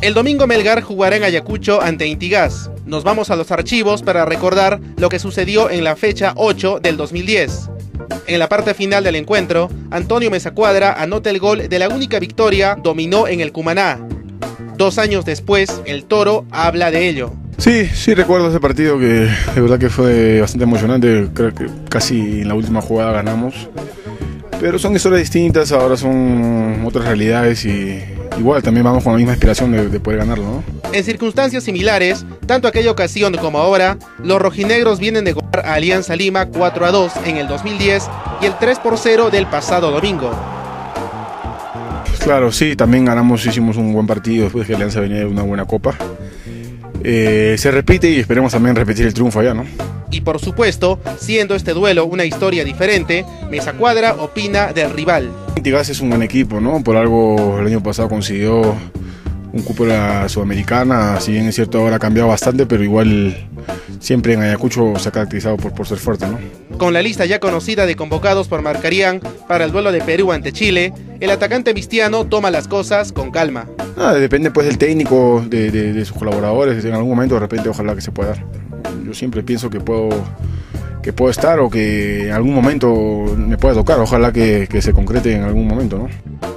El domingo Melgar jugará en Ayacucho ante Inti Gas. Nos vamos a los archivos para recordar lo que sucedió en la fecha 8 del 2010. En la parte final del encuentro, Antonio Meza Cuadra anota el gol de la única victoria, dominó en el Cumaná. 2 años después, el Toro habla de ello. Sí, recuerdo ese partido que de verdad que fue bastante emocionante. Creo que casi en la última jugada ganamos. Pero son historias distintas, ahora son otras realidades y igual también vamos con la misma inspiración de poder ganarlo, ¿no? En circunstancias similares, tanto aquella ocasión como ahora, los rojinegros vienen de golear a Alianza Lima 4-2 en el 2010 y el 3-0 del pasado domingo. Claro, sí, también ganamos, hicimos un buen partido después que Alianza venía de una buena copa. Se repite y esperemos también repetir el triunfo allá, ¿no? Y por supuesto, siendo este duelo una historia diferente, Meza Cuadra opina del rival. Inti Gas es un buen equipo, ¿no? Por algo el año pasado consiguió un cupo de la Sudamericana, si bien es cierto ahora ha cambiado bastante, pero igual siempre en Ayacucho se ha caracterizado por ser fuerte, ¿no? Con la lista ya conocida de convocados por Marcarian para el duelo de Perú ante Chile, el atacante vistiano toma las cosas con calma. Depende pues del técnico, de sus colaboradores, en algún momento de repente ojalá que se pueda dar. Yo siempre pienso que puedo estar o que en algún momento me pueda tocar, ojalá que se concrete en algún momento, ¿no?